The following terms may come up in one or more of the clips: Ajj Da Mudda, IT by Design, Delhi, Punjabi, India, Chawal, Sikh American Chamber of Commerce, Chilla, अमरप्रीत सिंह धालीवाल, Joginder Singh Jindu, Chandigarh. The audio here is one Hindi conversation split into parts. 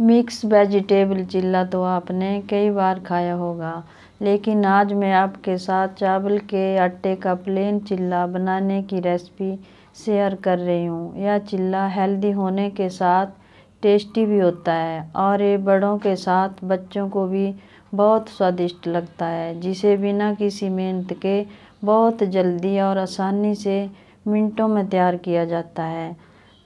मिक्स वेजिटेबल चिल्ला तो आपने कई बार खाया होगा, लेकिन आज मैं आपके साथ चावल के आटे का प्लेन चिल्ला बनाने की रेसिपी शेयर कर रही हूँ। यह चिल्ला हेल्दी होने के साथ टेस्टी भी होता है और ये बड़ों के साथ बच्चों को भी बहुत स्वादिष्ट लगता है, जिसे बिना किसी मेहनत के बहुत जल्दी और आसानी से मिनटों में तैयार किया जाता है।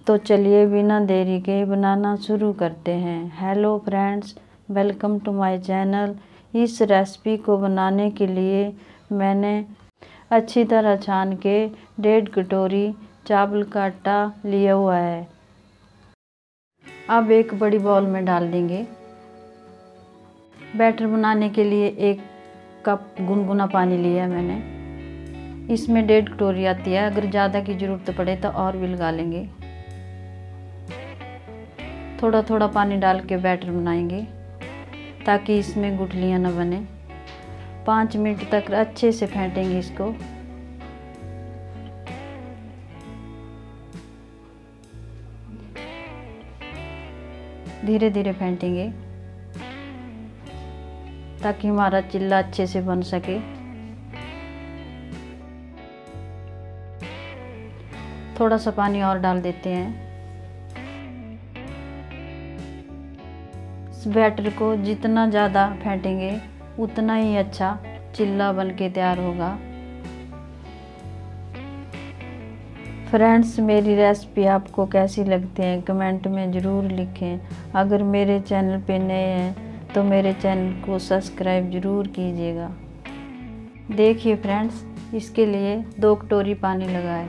तो चलिए बिना देरी के बनाना शुरू करते हैं। Hello friends, welcome to my channel. इस रेसिपी को बनाने के लिए मैंने अच्छी तरह छान के 1.5 कटोरी चावल का आटा लिया हुआ है। अब एक बड़ी बाउल में डाल देंगे। बैटर बनाने के लिए 1 कप गुनगुना पानी लिया है मैंने, इसमें 1.5 कटोरी आती है। अगर ज़्यादा की ज़रूरत पड़े तो और भी लगा लेंगे। थोड़ा थोड़ा पानी डाल के बैटर बनाएंगे ताकि इसमें गुठलियाँ ना बने। 5 मिनट तक अच्छे से फेंटेंगे इसको। धीरे धीरे फेंटेंगे ताकि हमारा चिल्ला अच्छे से बन सके। थोड़ा सा पानी और डाल देते हैं। इस बैटर को जितना ज़्यादा फेंटेंगे उतना ही अच्छा चिल्ला बनके तैयार होगा। फ्रेंड्स, मेरी रेसिपी आपको कैसी लगती है कमेंट में ज़रूर लिखें। अगर मेरे चैनल पे नए हैं तो मेरे चैनल को सब्सक्राइब ज़रूर कीजिएगा। देखिए फ्रेंड्स, इसके लिए 2 कटोरी पानी लगाए।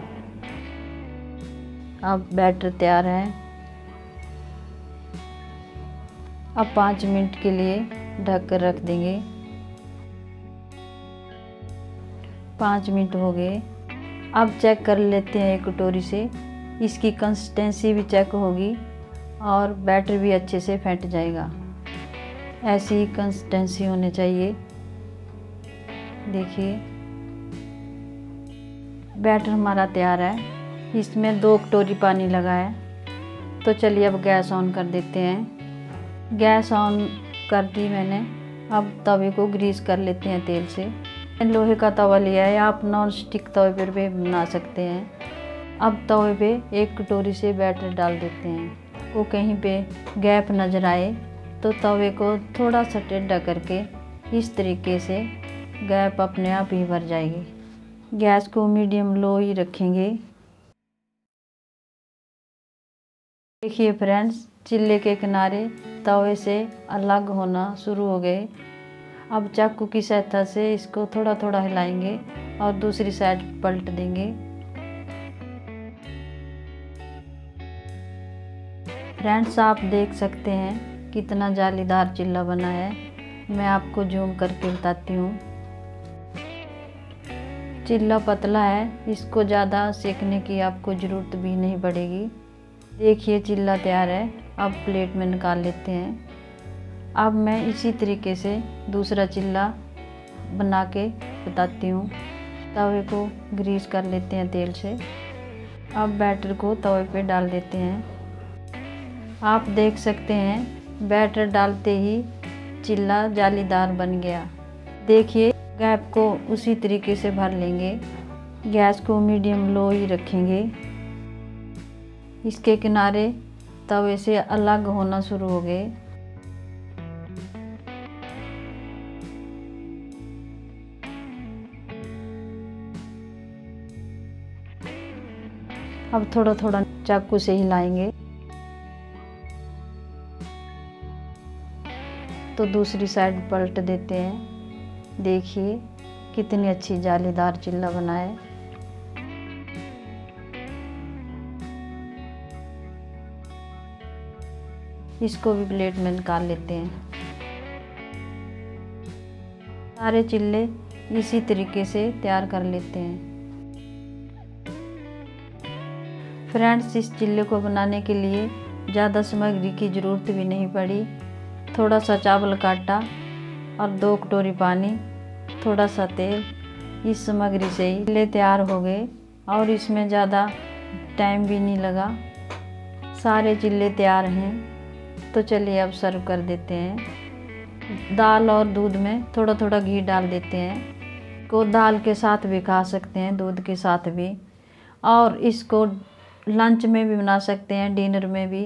अब बैटर तैयार है। अब 5 मिनट के लिए ढक कर रख देंगे। 5 मिनट हो गए। अब चेक कर लेते हैं 1 कटोरी से, इसकी कंसिस्टेंसी भी चेक होगी और बैटर भी अच्छे से फेंट जाएगा। ऐसी ही कंसिस्टेंसी होनी चाहिए। देखिए बैटर हमारा तैयार है। इसमें 2 कटोरी पानी लगा है। तो चलिए अब गैस ऑन कर देते हैं। गैस ऑन कर दी मैंने। अब तवे को ग्रीस कर लेते हैं तेल से। लोहे का तवा लिया है, आप नॉन स्टिक तवे पर भी बना सकते हैं। अब तवे पे 1 कटोरी से बैटर डाल देते हैं। वो कहीं पे गैप नज़र आए तो तवे को थोड़ा सा टेढ़ा करके इस तरीके से गैप अपने आप ही भर जाएगी। गैस को मीडियम लो ही रखेंगे। देखिए फ्रेंड्स, चिल्ले के किनारे तवे से अलग होना शुरू हो गए। अब चाकू की सहायता से इसको थोड़ा थोड़ा हिलाएंगे और दूसरी साइड पलट देंगे। फ्रेंड्स, आप देख सकते हैं कितना जालीदार चिल्ला बना है। मैं आपको जूम करके बताती हूँ। चिल्ला पतला है, इसको ज़्यादा सेकने की आपको ज़रूरत भी नहीं पड़ेगी। देखिए चिल्ला तैयार है। अब प्लेट में निकाल लेते हैं। अब मैं इसी तरीके से दूसरा चिल्ला बना के बताती हूँ। तवे को ग्रीस कर लेते हैं तेल से। अब बैटर को तवे पे डाल देते हैं। आप देख सकते हैं बैटर डालते ही चिल्ला जालीदार बन गया। देखिए गैप को उसी तरीके से भर लेंगे। गैस को मीडियम लो ही रखेंगे। इसके किनारे तवे से अलग होना शुरू हो गए। अब थोड़ा थोड़ा चाकू से हिलाएंगे तो दूसरी साइड पलट देते हैं। देखिए कितनी अच्छी जालीदार चिल्ला बना है। इसको भी प्लेट में निकाल लेते हैं। सारे चिल्ले इसी तरीके से तैयार कर लेते हैं। फ्रेंड्स, इस चिल्ले को बनाने के लिए ज़्यादा सामग्री की ज़रूरत भी नहीं पड़ी। थोड़ा सा चावल का आटा और 2 कटोरी पानी, थोड़ा सा तेल, इस सामग्री से ही चिल्ले तैयार हो गए और इसमें ज़्यादा टाइम भी नहीं लगा। सारे चिल्ले तैयार हैं। तो चलिए अब सर्व कर देते हैं। दाल और दूध में थोड़ा थोड़ा घी डाल देते हैं। को दाल के साथ भी खा सकते हैं, दूध के साथ भी, और इसको लंच में भी बना सकते हैं, डिनर में भी,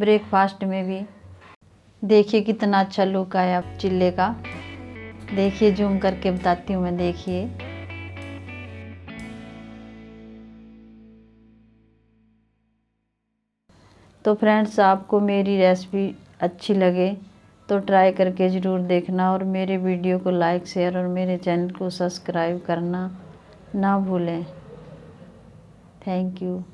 ब्रेकफास्ट में भी। देखिए कितना अच्छा लुक आया अब चिल्ले का। देखिए जूम करके बताती हूँ मैं, देखिए तो फ्रेंड्स आपको मेरी रेसिपी अच्छी लगे तो ट्राई करके ज़रूर देखना, और मेरे वीडियो को लाइक, शेयर और मेरे चैनल को सब्सक्राइब करना ना भूलें। Thank you.